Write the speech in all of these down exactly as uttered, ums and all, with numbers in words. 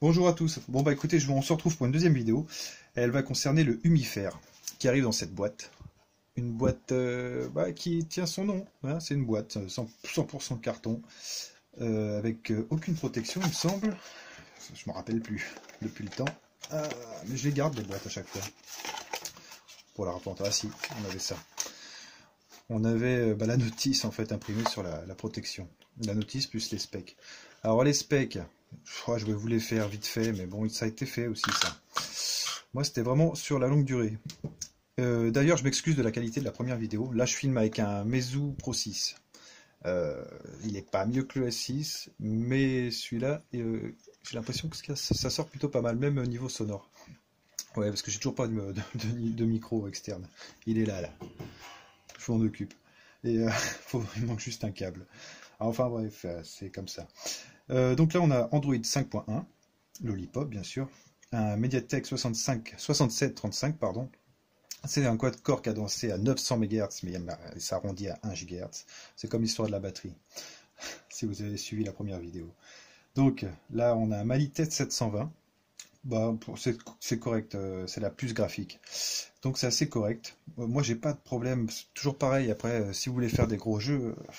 Bonjour à tous. Bon bah écoutez, je vous on se retrouve pour une deuxième vidéo. Elle va concerner le U M I Fair qui arrive dans cette boîte. Une boîte euh, bah, qui tient son nom. Hein, c'est une boîte cent pour cent carton euh, avec euh, aucune protection, il me semble. Je m'en rappelle plus depuis le temps. Ah, mais je les garde les boîtes à chaque fois pour la rapporter. Ah si, on avait ça. On avait bah, la notice en fait imprimée sur la, la protection. La notice plus les specs. Alors les specs. Je vais vous les faire vite fait, mais bon, ça a été fait aussi, ça. Moi, c'était vraiment sur la longue durée. Euh, D'ailleurs, je m'excuse de la qualité de la première vidéo. Là, je filme avec un Meizu Pro six. Euh, il n'est pas mieux que le S six, mais celui-là, euh, j'ai l'impression que ça sort plutôt pas mal, même au niveau sonore. Ouais, parce que j'ai toujours pas de, de, de, de micro externe. Il est là, là. Je m'en occupe. Et euh, faut, il manque juste un câble. Enfin, bref, c'est comme ça. Euh, donc là on a Android cinq point un, Lollipop bien sûr, un Mediatek soixante-cinq, soixante-sept trente-cinq, pardon. C'est un quad-core cadencé à neuf cents mégahertz, mais ça arrondit à un gigahertz, c'est comme l'histoire de la batterie, si vous avez suivi la première vidéo. Donc là on a un Mali-T sept cent vingt, bah, c'est correct, euh, c'est la puce graphique, donc c'est assez correct. Euh, moi j'ai pas de problème, toujours pareil, après euh, si vous voulez faire des gros jeux... Euh,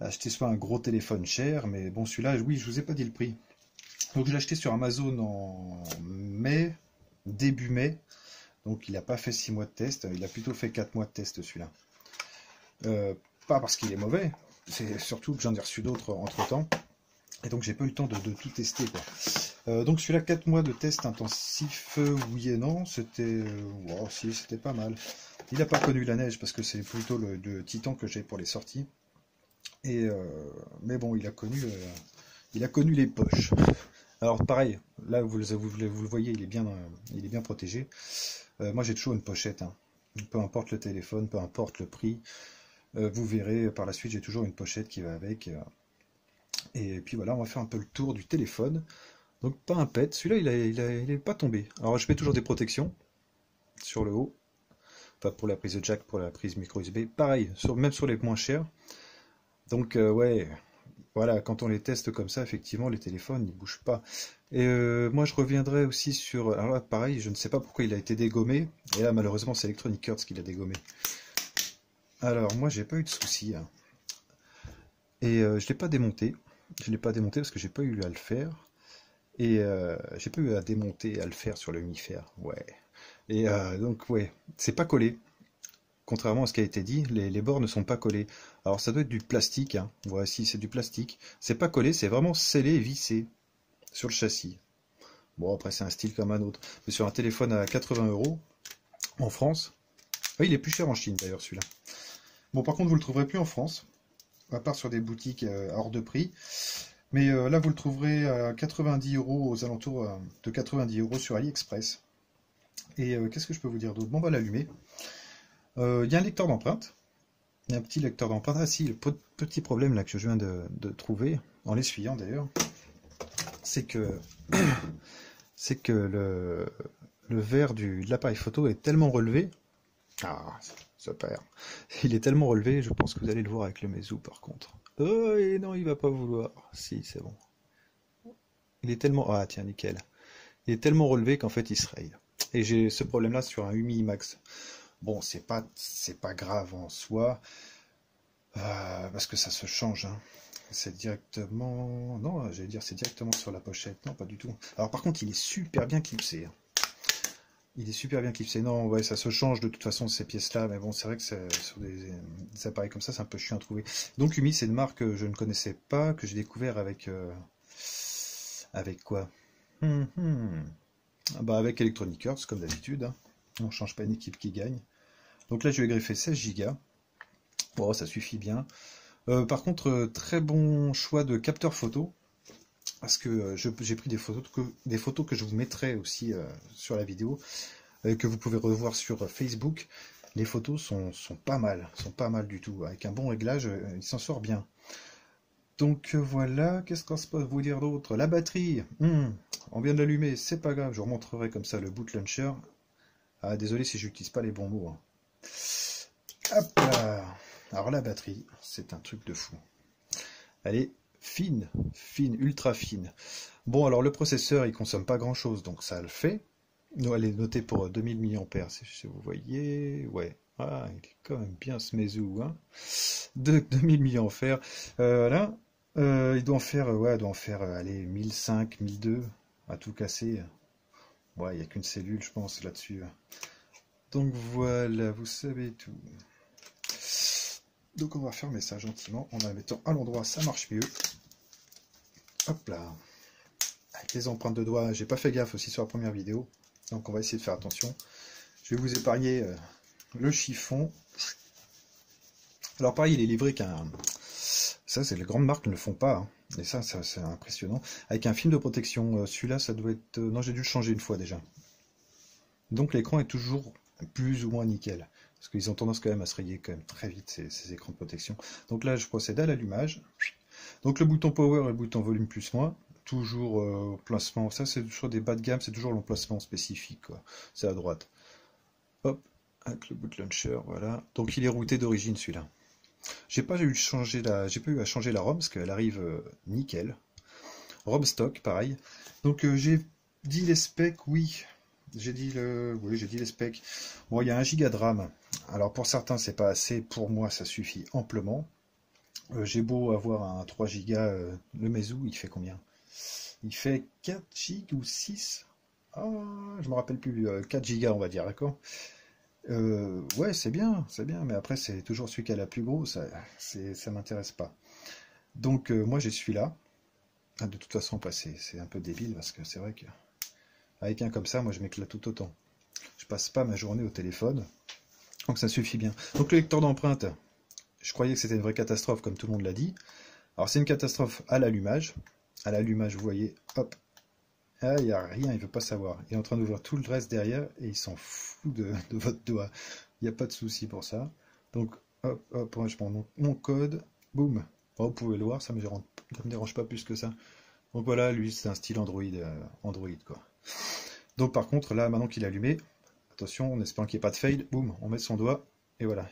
acheter soit un gros téléphone cher, mais bon celui-là, oui, je vous ai pas dit le prix. Donc je l'ai acheté sur Amazon en mai, début mai, donc il n'a pas fait six mois de test, il a plutôt fait quatre mois de test celui-là. Euh, pas parce qu'il est mauvais, c'est surtout que j'en ai reçu d'autres entre-temps, et donc j'ai pas eu le temps de, de tout tester, quoi. Euh, donc celui-là, quatre mois de test intensif, oui et non, c'était... Wow, si, c'était pas mal. Il n'a pas connu la neige, parce que c'est plutôt le, le Titan que j'ai pour les sorties. Et euh, mais bon, il a connu, euh, il a connu les poches. Alors pareil, là vous, vous, vous le voyez, il est bien, il est bien protégé. Euh, moi j'ai toujours une pochette, hein. Peu importe le téléphone, peu importe le prix. Euh, vous verrez par la suite, j'ai toujours une pochette qui va avec. Euh, et puis voilà, on va faire un peu le tour du téléphone. Donc pas un pet. Celui-là, il n'est il a, il a pas tombé. Alors je mets toujours des protections sur le haut, enfin pour la prise de jack, pour la prise micro U S B. Pareil, sur, même sur les moins chers. Donc euh, ouais, voilà, quand on les teste comme ça, effectivement, les téléphones, ils bougent pas. Et euh, moi, je reviendrai aussi sur... Alors là, pareil, je ne sais pas pourquoi il a été dégommé. Et là, malheureusement, c'est Electronic Arts qui l'a dégommé. Alors, moi, j'ai pas eu de soucis. Hein. Et euh, je l'ai pas démonté. Je l'ai pas démonté parce que j'ai pas eu à le faire. Et euh, j'ai pas eu à démonter, à le faire sur le U M I Fair. Ouais. Et euh, donc, ouais, c'est pas collé. Contrairement à ce qui a été dit, les, les bords ne sont pas collés. Alors ça doit être du plastique, hein. Voici, c'est du plastique. C'est pas collé, c'est vraiment scellé et vissé sur le châssis. Bon, après c'est un style comme un autre. Mais sur un téléphone à quatre-vingts euros, en France... Ah, il est plus cher en Chine d'ailleurs celui-là. Bon, par contre, vous le trouverez plus en France, à part sur des boutiques euh, hors de prix. Mais euh, là, vous le trouverez à quatre-vingt-dix euros, aux alentours euh, de quatre-vingt-dix euros sur AliExpress. Et euh, qu'est-ce que je peux vous dire d'autre? Bon, bah l'allumer. Il euh, y a un lecteur d'empreintes, un petit lecteur d'empreintes. Ah si, le petit problème là que je viens de, de trouver, en l'essuyant d'ailleurs, c'est que c'est que le, le verre du, de l'appareil photo est tellement relevé. Ah, ça perd. Il est tellement relevé, je pense que vous allez le voir avec le Meizu par contre. Oh, et non, il va pas vouloir. Si, c'est bon. Il est tellement... Ah tiens, nickel. Il est tellement relevé qu'en fait il se raye. Et j'ai ce problème là sur un U M I Max. Bon, c'est pas, c'est pas grave en soi, euh, parce que ça se change, hein. C'est directement... Non, j'allais dire c'est directement sur la pochette, non, pas du tout. Alors par contre, il est super bien clipsé. Il est super bien clipsé, non, ouais, ça se change de toute façon ces pièces-là, mais bon, c'est vrai que sur des, des appareils comme ça, c'est un peu chiant à trouver. Donc U M I, c'est une marque que je ne connaissais pas, que j'ai découvert avec... Euh, avec quoi hum, hum. Bah avec Electronic Arts, comme d'habitude, hein. On ne change pas une équipe qui gagne. Donc là, je vais greffer seize gigas. Bon, ça suffit bien. Euh, par contre, très bon choix de capteur photo. Parce que j'ai pris des photos, que, des photos que je vous mettrai aussi euh, sur la vidéo. Euh, que vous pouvez revoir sur Facebook. Les photos sont, sont pas mal. Sont pas mal du tout. Avec un bon réglage, euh, il s'en sort bien. Donc euh, voilà. Qu'est-ce qu'on se peut vous dire d'autre? La batterie. Mmh, on vient de l'allumer. C'est pas grave. Je vous remontrerai comme ça le boot launcher. Ah, désolé si je n'utilise pas les bons mots. Hein. Hop là. Alors la batterie, c'est un truc de fou. Elle est fine, fine, ultra fine. Bon, alors le processeur, il consomme pas grand chose, donc ça le fait. Elle est notée pour deux mille milliampères heure, si vous voyez. Ouais, ah, il est quand même bien ce Meizu, hein. De deux mille milliampères heure. Euh, là, euh, il doit en faire, ouais, il doit en faire, allez, mille cinq, mille deux, à tout casser. Ouais, il n'y a qu'une cellule, je pense, là-dessus. Donc voilà, vous savez tout. Donc on va fermer ça gentiment en la mettant à l'endroit, ça marche mieux. Hop là. Avec les empreintes de doigts, j'ai pas fait gaffe aussi sur la première vidéo. Donc on va essayer de faire attention. Je vais vous épargner euh, le chiffon. Alors pareil, il est livré qu'un... Ça, c'est les grandes marques ne le font pas. Hein. Et ça, ça c'est impressionnant. Avec un film de protection, euh, celui-là, ça doit être... Non, j'ai dû le changer une fois déjà. Donc l'écran est toujours plus ou moins nickel. Parce qu'ils ont tendance quand même à se rayer quand même très vite ces, ces écrans de protection. Donc là, je procède à l'allumage. Donc le bouton Power et le bouton Volume plus moins, toujours euh, placement. Ça, c'est toujours des bas de gamme, c'est toujours l'emplacement spécifique. C'est à droite. Hop, avec le boot launcher, voilà. Donc il est routé d'origine celui-là. J'ai pas eu changer la, j'ai pas eu à changer la ROM parce qu'elle arrive euh, nickel. ROM stock, pareil. Donc euh, j'ai dit les specs, oui. J'ai dit le, oui, j'ai dit les specs. Bon, il y a un giga de RAM. Alors pour certains c'est pas assez, pour moi ça suffit amplement. Euh, j'ai beau avoir un trois giga, euh, le Meizu il fait combien? Il fait quatre giga ou six? Ah, je me rappelle plus, euh, quatre giga on va dire, d'accord. Euh, ouais c'est bien, c'est bien, mais après c'est toujours celui qui a la plus grosse, ça m'intéresse pas. Donc euh, moi j'ai celui-là. Ah, de toute façon après c'est un peu débile parce que c'est vrai que avec un comme ça moi je m'éclate tout autant. Je passe pas ma journée au téléphone. Donc ça suffit bien. Donc le lecteur d'empreintes, je croyais que c'était une vraie catastrophe comme tout le monde l'a dit. Alors c'est une catastrophe à l'allumage. À l'allumage, vous voyez, hop, ah, il n'y a rien, il ne veut pas savoir. Il est en train d'ouvrir tout le reste derrière et il s'en fout de, de votre doigt. Il n'y a pas de souci pour ça. Donc hop, hop, je prends mon, mon code, boum. Bon, vous pouvez le voir, ça ne me, me dérange pas plus que ça. Donc voilà, lui c'est un style Android, euh, Android quoi. Donc par contre, là maintenant qu'il est allumé, attention, en espérant qu'il n'y ait pas de fail, boum, on met son doigt, et voilà.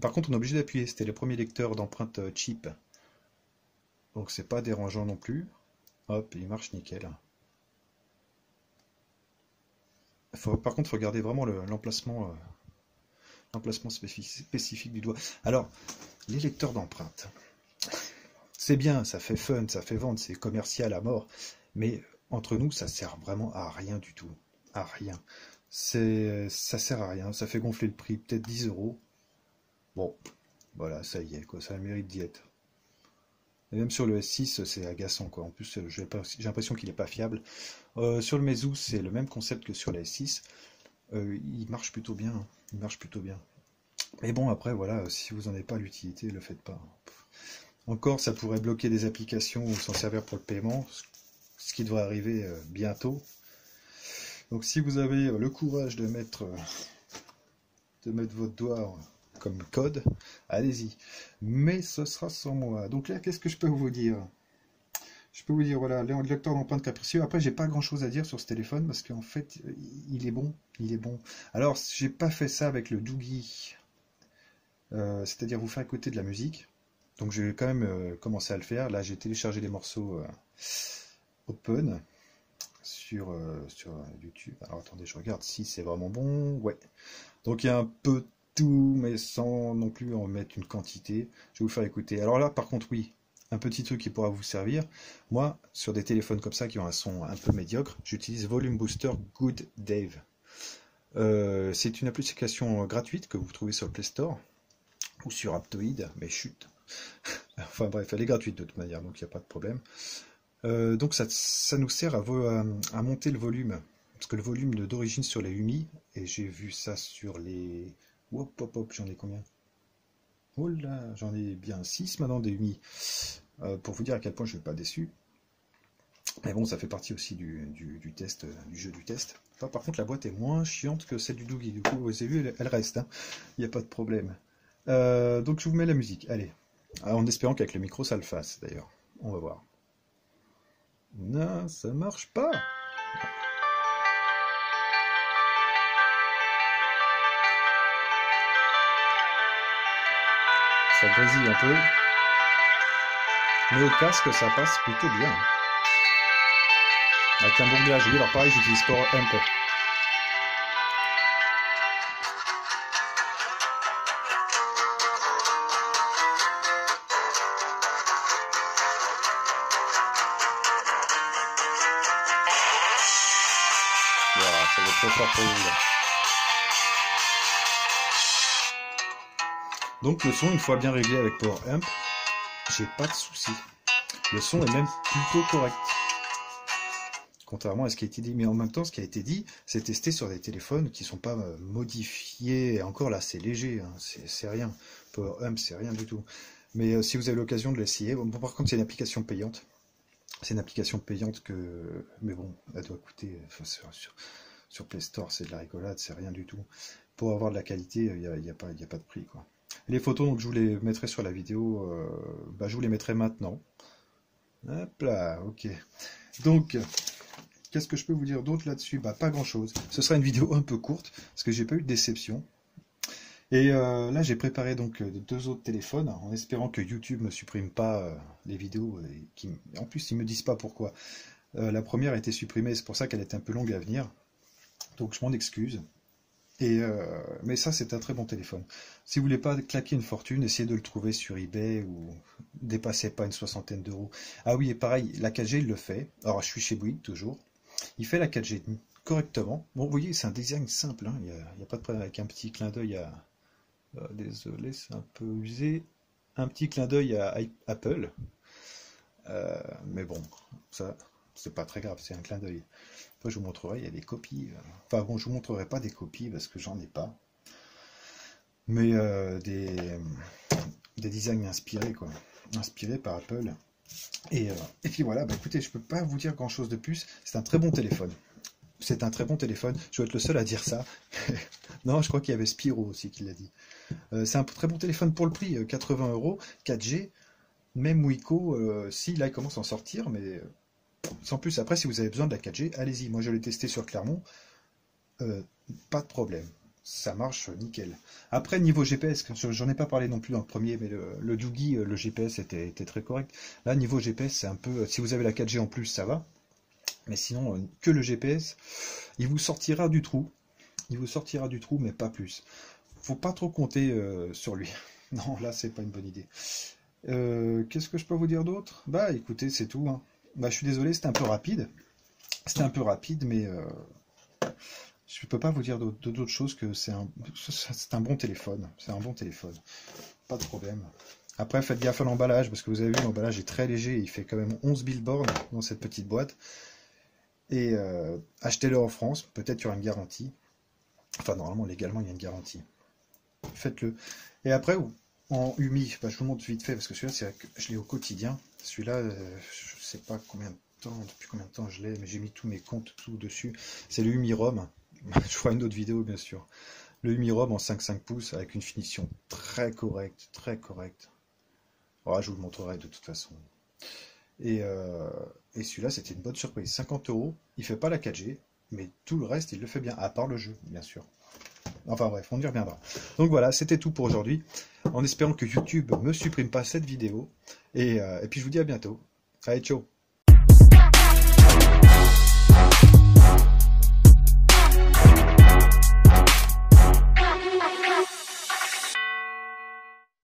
Par contre, on est obligé d'appuyer, c'était le premier lecteur d'empreintes cheap. Donc c'est pas dérangeant non plus. Hop, il marche nickel. Faut, par contre, il faut garder vraiment l'emplacement le, euh, l'emplacement spécifique, spécifique du doigt. Alors, les lecteurs d'empreintes, c'est bien, ça fait fun, ça fait vendre, c'est commercial à mort, mais entre nous, ça sert vraiment à rien du tout. À rien. Ça sert à rien, ça fait gonfler le prix, peut-être dix euros. Bon, voilà, ça y est, quoi, ça a le mérite d'y être. Et même sur le S six, c'est agaçant, quoi. En plus, j'ai l'impression qu'il n'est pas fiable. Euh, sur le Meizu, c'est le même concept que sur la S six. Euh, il marche plutôt bien, hein. Il marche plutôt bien. Mais bon, après, voilà, si vous n'en avez pas l'utilité, ne le faites pas. Encore, ça pourrait bloquer des applications ou s'en servir pour le paiement, ce qui devrait arriver euh, bientôt. Donc si vous avez le courage de mettre, de mettre votre doigt comme code, allez-y. Mais ce sera sans moi. Donc là, qu'est-ce que je peux vous dire? Je peux vous dire, voilà, le lecteur d'empreintes capricieux. Après, j'ai pas grand-chose à dire sur ce téléphone, parce qu'en fait, il est bon. Il est bon. Alors, j'ai pas fait ça avec le Doogee. Euh, C'est-à-dire vous faire écouter de la musique. Donc je vais quand même euh, commencer à le faire. Là, j'ai téléchargé des morceaux euh, open. Sur, euh, sur YouTube. Alors attendez, je regarde si c'est vraiment bon. Ouais. Donc il y a un peu tout, mais sans non plus en mettre une quantité. Je vais vous faire écouter. Alors là, par contre, oui, un petit truc qui pourra vous servir. Moi, sur des téléphones comme ça qui ont un son un peu médiocre, j'utilise Volume Booster GOODEV. Euh, c'est une application gratuite que vous trouvez sur le Play Store ou sur Aptoïd, mais chut. Enfin bref, elle est gratuite de toute manière, donc il n'y a pas de problème. Euh, donc ça, ça nous sert à, à, à monter le volume, parce que le volume d'origine sur les U M I, et j'ai vu ça sur les... Hop, hop, hop, j'en ai combien? Oh là, j'en ai bien six maintenant des U M I, euh, pour vous dire à quel point je ne suis pas déçu. Mais bon, ça fait partie aussi du, du, du test, du jeu du test. Enfin, par contre, la boîte est moins chiante que celle du Doogee, du coup, vous avez vu, elle, elle reste, hein. Il n'y a pas de problème. Euh, donc je vous mets la musique, allez, en espérant qu'avec le micro ça le fasse d'ailleurs, on va voir. Non, ça marche pas. Ça grésille un peu. Mais au casque, ça passe plutôt bien. Avec un bon réglage. Oui, alors pareil, j'utilise Power Amp. Voilà, ça va être trop fort pour vous, là. Donc le son, une fois bien réglé avec Power Amp, j'ai pas de soucis. Le son est même plutôt correct. Contrairement à ce qui a été dit. Mais en même temps, ce qui a été dit, c'est testé sur des téléphones qui ne sont pas modifiés. Et encore là, c'est léger, hein. C'est rien. Power Amp, c'est rien du tout. Mais euh, si vous avez l'occasion de l'essayer, bon, par contre, c'est une application payante. C'est une application payante que... Mais bon, elle doit coûter... Enfin, sur, sur Play Store, c'est de la rigolade, c'est rien du tout. Pour avoir de la qualité, il n'y a, y a, pas, y a pas de prix, quoi. Les photos, donc je vous les mettrai sur la vidéo, euh, bah, je vous les mettrai maintenant. Hop là, ok. Donc, qu'est-ce que je peux vous dire d'autre là-dessus? Bah, pas grand-chose. Ce sera une vidéo un peu courte, parce que j'ai pas eu de déception. Et euh, là, j'ai préparé donc deux autres téléphones, en espérant que YouTube ne me supprime pas euh, les vidéos. Et qui, en plus, ils me disent pas pourquoi. Euh, la première a été supprimée, c'est pour ça qu'elle est un peu longue à venir. Donc, je m'en excuse. Et euh, mais ça, c'est un très bon téléphone. Si vous voulez pas claquer une fortune, essayez de le trouver sur eBay ou dépassez pas une soixantaine d'euros. Ah oui, et pareil, la quatre G, il le fait. Alors, je suis chez Bouygues, toujours. Il fait la quatre G correctement. Bon, vous voyez, c'est un design simple, hein. Il n'y a, il y a pas de problème avec un petit clin d'œil à... Euh, désolé, c'est un peu usé. Un petit clin d'œil à Apple. Euh, mais bon, ça... c'est pas très grave, c'est un clin d'œil. Après, je vous montrerai, il y a des copies. Enfin bon, je vous montrerai pas des copies parce que j'en ai pas. Mais euh, des, des designs inspirés, quoi. Inspirés par Apple. Et, euh, et puis voilà, bah, écoutez, je peux pas vous dire grand chose de plus. C'est un très bon téléphone. C'est un très bon téléphone. Je vais être le seul à dire ça. Non, je crois qu'il y avait Spiro aussi qui l'a dit. Euh, c'est un très bon téléphone pour le prix. quatre-vingts euros, quatre G. Même Wiko, euh, si là, il commence à en sortir, mais... sans plus. Après, si vous avez besoin de la quatre G, allez-y. Moi, je l'ai testé sur Clermont. Euh, pas de problème. Ça marche nickel. Après, niveau G P S, j'en ai pas parlé non plus dans le premier, mais le, le Doogee, le G P S était, était très correct. Là, niveau G P S, c'est un peu... si vous avez la quatre G en plus, ça va. Mais sinon, que le G P S, il vous sortira du trou. Il vous sortira du trou, mais pas plus. Faut pas trop compter euh, sur lui. Non, là, c'est pas une bonne idée. Euh, Qu'est-ce que je peux vous dire d'autre? Bah, écoutez, c'est tout, hein. Bah, je suis désolé, c'était un peu rapide, c'était un peu rapide, mais euh, je ne peux pas vous dire d'autres choses que c'est un, un bon téléphone, c'est un bon téléphone, pas de problème. Après, faites gaffe à l'emballage, parce que vous avez vu, l'emballage est très léger, il fait quand même onze billboards dans cette petite boîte, et euh, achetez-le en France, peut-être il y aura une garantie, enfin normalement, légalement, il y a une garantie, faites-le. Et après, en U M I, bah, je vous montre vite fait, parce que celui-là, c'est je l'ai au quotidien. Celui-là, euh, je ne sais pas combien de temps, depuis combien de temps je l'ai, mais j'ai mis tous mes comptes tout dessus. C'est le U M I ROM. Je ferai une autre vidéo, bien sûr. Le U M I ROM en cinq virgule cinq pouces avec une finition très correcte, très correcte. Alors, je vous le montrerai de toute façon. Et, euh, et celui-là, c'était une bonne surprise. cinquante euros. Il ne fait pas la quatre G, mais tout le reste, il le fait bien, à part le jeu, bien sûr. Enfin bref, on y reviendra. Donc voilà, c'était tout pour aujourd'hui. En espérant que YouTube ne me supprime pas cette vidéo. Et, euh, et puis je vous dis à bientôt. Allez, ciao!